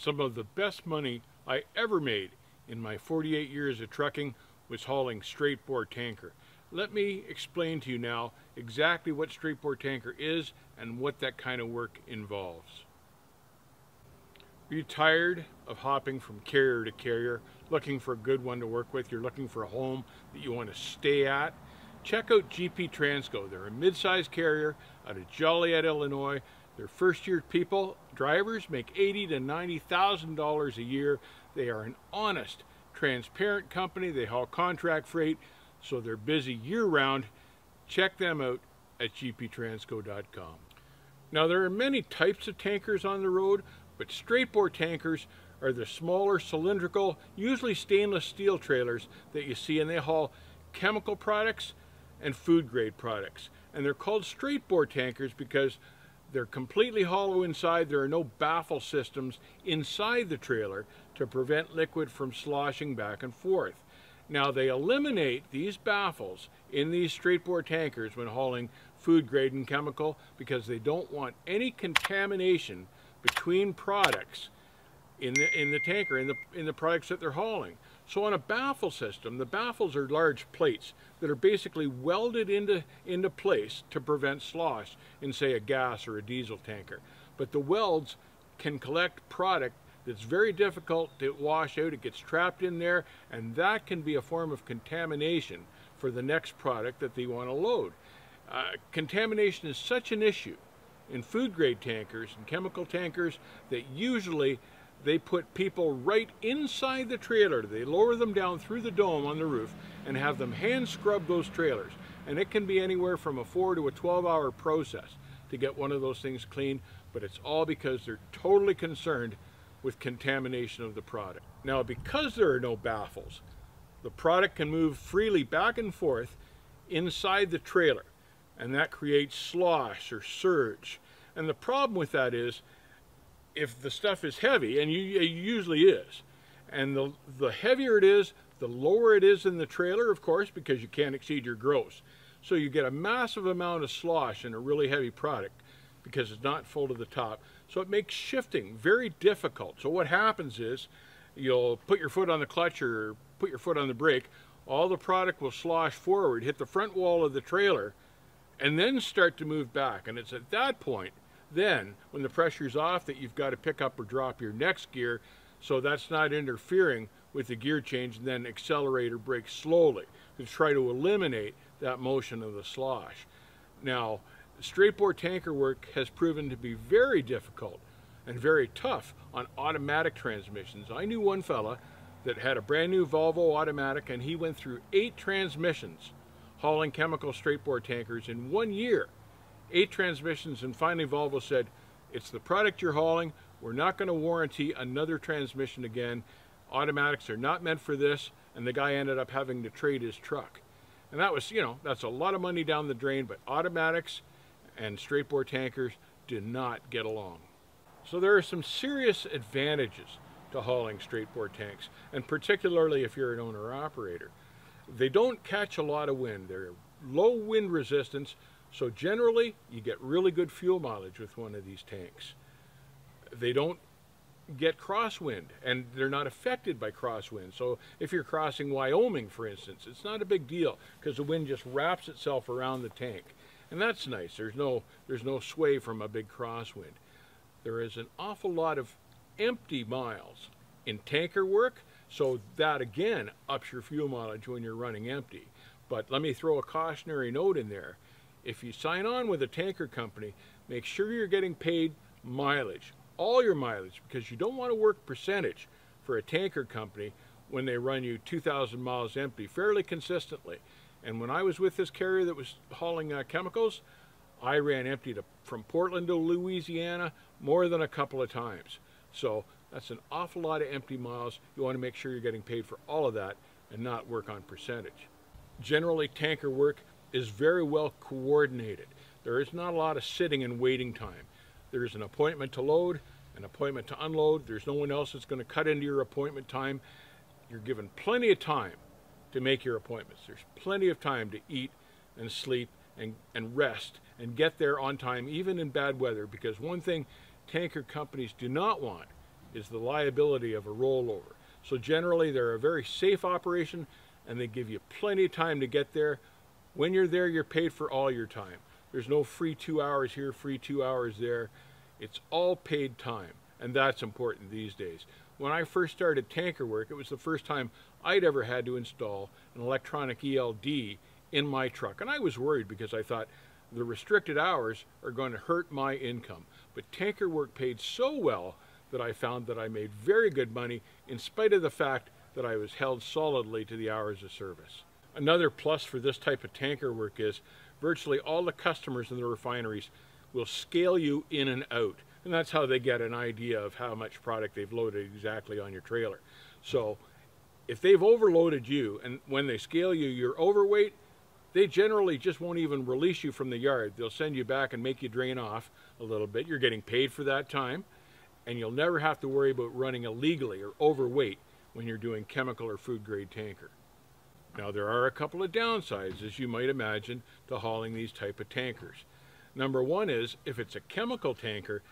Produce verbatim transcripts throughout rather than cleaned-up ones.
Some of the best money I ever made in my forty-eight years of trucking was hauling straight bore tanker. Let me explain to you now exactly what straight bore tanker is and what that kind of work involves. Are you tired of hopping from carrier to carrier, looking for a good one to work with? You're looking for a home that you want to stay at? Check out G P Transco. They're a mid-sized carrier out of Joliet, Illinois. Their first-year people, drivers, make eighty thousand to ninety thousand dollars a year. They are an honest, transparent company. They haul contract freight, so they're busy year-round. Check them out at g p transco dot com. Now, there are many types of tankers on the road, but straight bore tankers are the smaller cylindrical, usually stainless steel trailers that you see, and they haul chemical products and food grade products. And they're called straight bore tankers because they're completely hollow inside. There are no baffle systems inside the trailer to prevent liquid from sloshing back and forth. Now, they eliminate these baffles in these straight bore tankers when hauling food grade and chemical because they don't want any contamination between products in the in the tanker, in the in the products that they're hauling. So on a baffle system, the baffles are large plates that are basically welded into, into place to prevent slosh in, say, a gas or a diesel tanker. But the welds can collect product that's very difficult to wash out. It gets trapped in there, and that can be a form of contamination for the next product that they want to load. Uh, contamination is such an issue in food grade tankers and chemical tankers that usually they put people right inside the trailer. They lower them down through the dome on the roof and have them hand scrub those trailers. And it can be anywhere from a four to a twelve hour process to get one of those things cleaned, but it's all because they're totally concerned with contamination of the product. Now, because there are no baffles, the product can move freely back and forth inside the trailer, and that creates slosh or surge. And the problem with that is, if the stuff is heavy, and you, it usually is, and the, the heavier it is, the lower it is in the trailer, of course, because you can't exceed your gross. So you get a massive amount of slosh in a really heavy product because it's not full to the top. So it makes shifting very difficult. So what happens is you'll put your foot on the clutch or put your foot on the brake. All the product will slosh forward, hit the front wall of the trailer, and then start to move back. And it's at that point, then, when the pressure's off, that you've got to pick up or drop your next gear so that's not interfering with the gear change, and then accelerate or brake slowly to try to eliminate that motion of the slosh. Now, straight bore tanker work has proven to be very difficult and very tough on automatic transmissions. I knew one fella that had a brand new Volvo automatic, and he went through eight transmissions hauling chemical straight bore tankers in one year. Eight transmissions, and finally Volvo said, it's the product you're hauling, we're not going to warranty another transmission again. Automatics are not meant for this, and the guy ended up having to trade his truck. And that was, you know, that's a lot of money down the drain, but automatics and straight bore tankers do not get along. So there are some serious advantages to hauling straight bore tanks, and particularly if you're an owner-operator. They don't catch a lot of wind. They're low wind resistance, so generally, you get really good fuel mileage with one of these tanks. They don't get crosswind, and they're not affected by crosswind. So if you're crossing Wyoming, for instance, it's not a big deal because the wind just wraps itself around the tank. And that's nice. There's no, there's no sway from a big crosswind. There is an awful lot of empty miles in tanker work, so that, again, ups your fuel mileage when you're running empty. But let me throw a cautionary note in there. If you sign on with a tanker company, make sure you're getting paid mileage, all your mileage, because you don't want to work percentage for a tanker company when they run you two thousand miles empty fairly consistently. And when I was with this carrier that was hauling uh, chemicals, I ran empty to, from Portland to Louisiana more than a couple of times. So that's an awful lot of empty miles. You want to make sure you're getting paid for all of that and not work on percentage. Generally, tanker work is very well coordinated. There is not a lot of sitting and waiting time. There is an appointment to load, an appointment to unload. There's no one else that's going to cut into your appointment time. You're given plenty of time to make your appointments. There's plenty of time to eat and sleep and, and rest and get there on time, even in bad weather, because one thing tanker companies do not want is the liability of a rollover. So generally they're a very safe operation and they give you plenty of time to get there. When you're there, you're paid for all your time. There's no free two hours here, free two hours there. It's all paid time, and that's important these days. When I first started tanker work, it was the first time I'd ever had to install an electronic E L D in my truck. And I was worried because I thought the restricted hours are going to hurt my income. But tanker work paid so well that I found that I made very good money in spite of the fact that I was held solidly to the hours of service. Another plus for this type of tanker work is virtually all the customers in the refineries will scale you in and out. And that's how they get an idea of how much product they've loaded exactly on your trailer. So if they've overloaded you and when they scale you, you're overweight, they generally just won't even release you from the yard. They'll send you back and make you drain off a little bit. You're getting paid for that time, and you'll never have to worry about running illegally or overweight when you're doing chemical or food grade tanker. Now, there are a couple of downsides, as you might imagine, to hauling these type of tankers. Number one is, if it's a chemical tanker,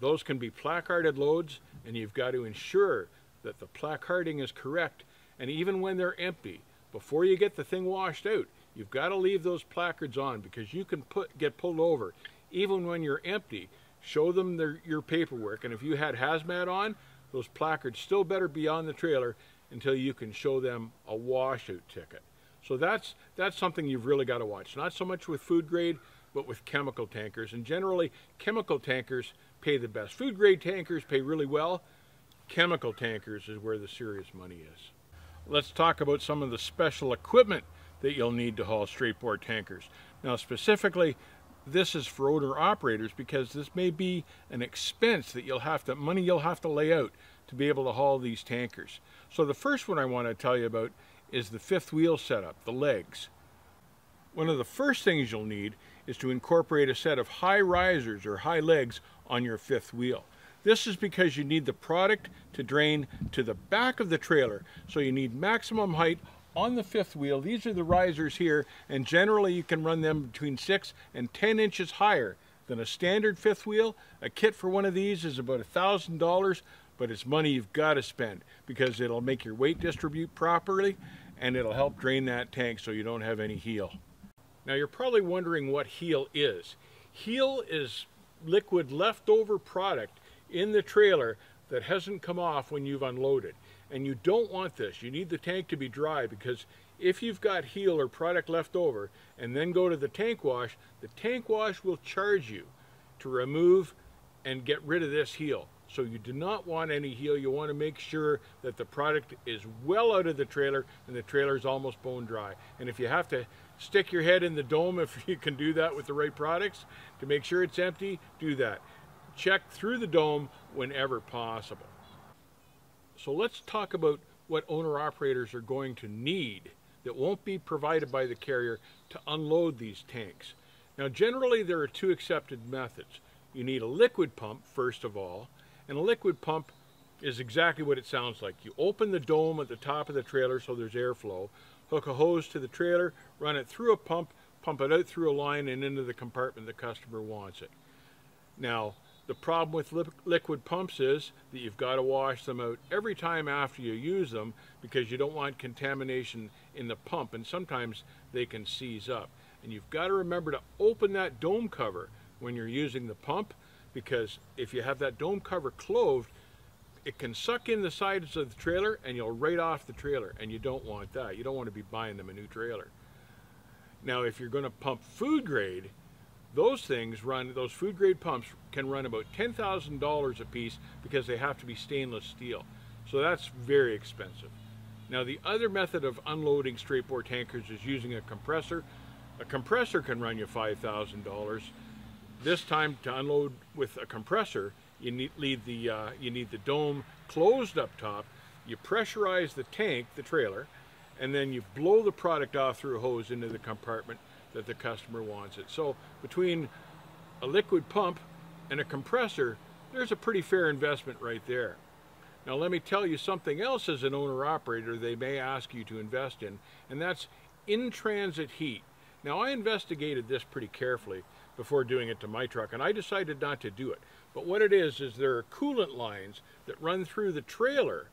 those can be placarded loads, and you've got to ensure that the placarding is correct. And even when they're empty, before you get the thing washed out, you've got to leave those placards on, because you can put, get pulled over even when you're empty. Show them their, your paperwork, and if you had hazmat on, those placards still better be on the trailer until you can show them a washout ticket. So that's, that's something you've really got to watch. Not so much with food grade, but with chemical tankers. And generally, chemical tankers pay the best. Food grade tankers pay really well. Chemical tankers is where the serious money is. Let's talk about some of the special equipment that you'll need to haul straight bore tankers. Now, specifically, this is for owner operators, because this may be an expense that you'll have to, money you'll have to lay out to be able to haul these tankers. So the first one I want to tell you about is the fifth wheel setup, the legs. One of the first things you'll need is to incorporate a set of high risers or high legs on your fifth wheel. This is because you need the product to drain to the back of the trailer, so you need maximum height on the fifth wheel. These are the risers here, and generally you can run them between six and ten inches higher than a standard fifth wheel. A kit for one of these is about a thousand dollars, but it's money you've got to spend, because it'll make your weight distribute properly and it'll help drain that tank so you don't have any heel. Now, you're probably wondering what heel is. Heel is liquid leftover product in the trailer that hasn't come off when you've unloaded. And you don't want this. You need the tank to be dry, because if you've got heel or product left over and then go to the tank wash, the tank wash will charge you to remove and get rid of this heel. So you do not want any heel. You want to make sure that the product is well out of the trailer and the trailer is almost bone dry. And if you have to stick your head in the dome, if you can do that with the right products to make sure it's empty, do that. Check through the dome whenever possible. So let's talk about what owner-operators are going to need that won't be provided by the carrier to unload these tanks. Now, generally there are two accepted methods. You need a liquid pump, first of all, and a liquid pump is exactly what it sounds like. You open the dome at the top of the trailer so there's airflow, hook a hose to the trailer, run it through a pump, pump it out through a line and into the compartment the customer wants it. Now, the problem with li liquid pumps is that you've got to wash them out every time after you use them, because you don't want contamination in the pump, and sometimes they can seize up. And you've got to remember to open that dome cover when you're using the pump, because if you have that dome cover closed, it can suck in the sides of the trailer and you'll right off the trailer, and you don't want that. You don't want to be buying them a new trailer. Now, if you're going to pump food grade, Those things run, those food grade pumps can run about ten thousand dollars a piece, because they have to be stainless steel. So that's very expensive. Now, the other method of unloading straight bore tankers is using a compressor. A compressor can run you five thousand dollars. This time, to unload with a compressor, you need, leave the, uh, you need the dome closed up top, you pressurize the tank, the trailer, and then you blow the product off through a hose into the compartment that the customer wants it. So between a liquid pump and a compressor, there's a pretty fair investment right there. Now, let me tell you something else as an owner-operator they may ask you to invest in, and that's in-transit heat. Now, I investigated this pretty carefully before doing it to my truck, and I decided not to do it. But what it is, is there are coolant lines that run through the trailer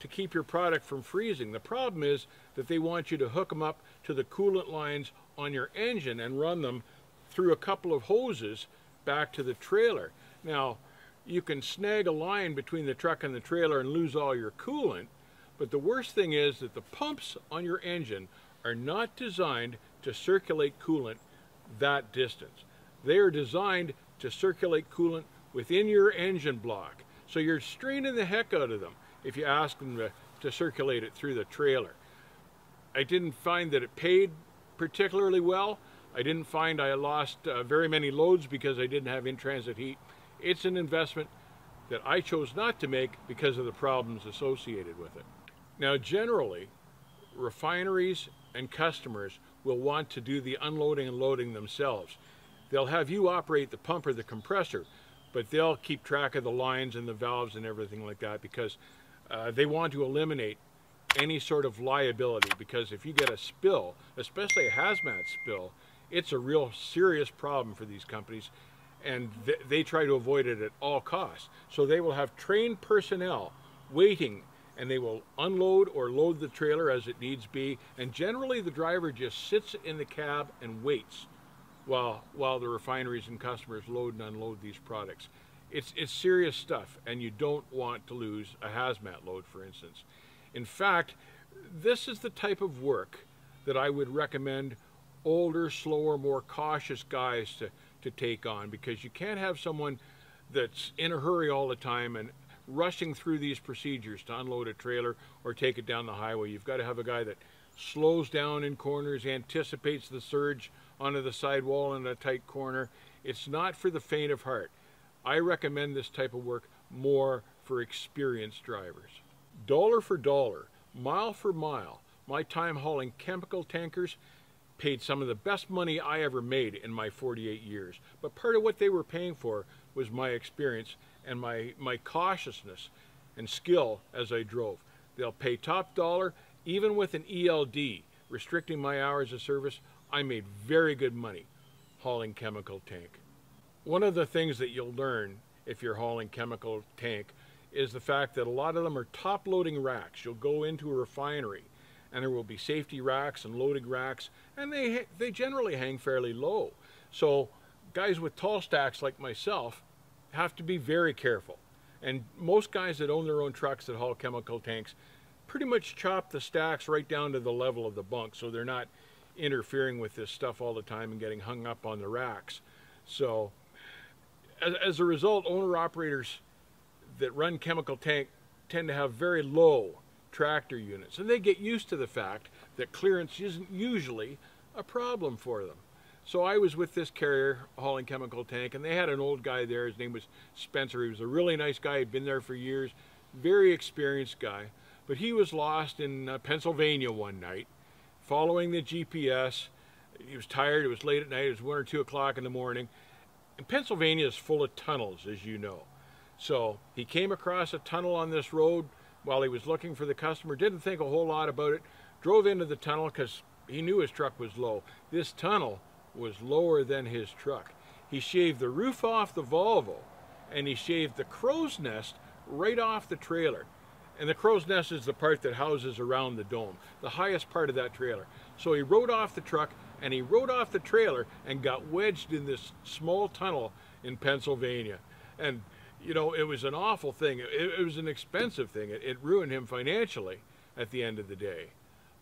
to keep your product from freezing. The problem is that they want you to hook them up to the coolant lines on your engine and run them through a couple of hoses back to the trailer. Now, you can snag a line between the truck and the trailer and lose all your coolant, but the worst thing is that the pumps on your engine are not designed to circulate coolant that distance. They are designed to circulate coolant within your engine block. So you're straining the heck out of them if you ask them to, to circulate it through the trailer. I didn't find that it paid particularly well. I didn't find I lost uh, very many loads because I didn't have in-transit heat. It's an investment that I chose not to make because of the problems associated with it. Now, generally, refineries and customers will want to do the unloading and loading themselves. They'll have you operate the pump or the compressor, but they'll keep track of the lines and the valves and everything like that because uh, they want to eliminate any sort of liability, because if you get a spill, especially a hazmat spill, it's a real serious problem for these companies, and th they try to avoid it at all costs. So they will have trained personnel waiting, and they will unload or load the trailer as it needs be, and generally the driver just sits in the cab and waits while while the refineries and customers load and unload these products. It's, it's serious stuff, and you don't want to lose a hazmat load, for instance. In fact, this is the type of work that I would recommend older, slower, more cautious guys to, to take on, because you can't have someone that's in a hurry all the time and rushing through these procedures to unload a trailer or take it down the highway. You've got to have a guy that slows down in corners, anticipates the surge onto the sidewall in a tight corner. It's not for the faint of heart. I recommend this type of work more for experienced drivers. Dollar for dollar, mile for mile, my time hauling chemical tankers paid some of the best money I ever made in my forty-eight years. But part of what they were paying for was my experience and my, my cautiousness and skill as I drove. They'll pay top dollar. Even with an E L D, restricting my hours of service, I made very good money hauling chemical tank. One of the things that you'll learn if you're hauling chemical tank is the fact that a lot of them are top-loading racks. You'll go into a refinery, and there will be safety racks and loading racks, and they, they generally hang fairly low. So guys with tall stacks like myself have to be very careful. And most guys that own their own trucks that haul chemical tanks pretty much chop the stacks right down to the level of the bunk, so they're not interfering with this stuff all the time and getting hung up on the racks. So as, as a result, owner-operators that run chemical tank tend to have very low tractor units, and they get used to the fact that clearance isn't usually a problem for them. So I was with this carrier hauling chemical tank, and they had an old guy there. His name was Spencer. He was a really nice guy. He'd been there for years, very experienced guy, but he was lost in uh, Pennsylvania one night following the G P S. He was tired. It was late at night. It was one or two o'clock in the morning, and Pennsylvania is full of tunnels, as you know. So he came across a tunnel on this road while he was looking for the customer, didn't think a whole lot about it, drove into the tunnel because he knew his truck was low. This tunnel was lower than his truck. He shaved the roof off the Volvo, and he shaved the crow's nest right off the trailer. And the crow's nest is the part that houses around the dome, the highest part of that trailer. So he rode off the truck, and he rode off the trailer and got wedged in this small tunnel in Pennsylvania. And you know, it was an awful thing. It, it was an expensive thing. It, it ruined him financially at the end of the day.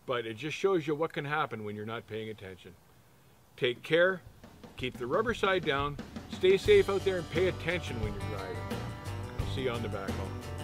But it just shows you what can happen when you're not paying attention. Take care. Keep the rubber side down. Stay safe out there and pay attention when you're driving. I'll see you on the backhaul.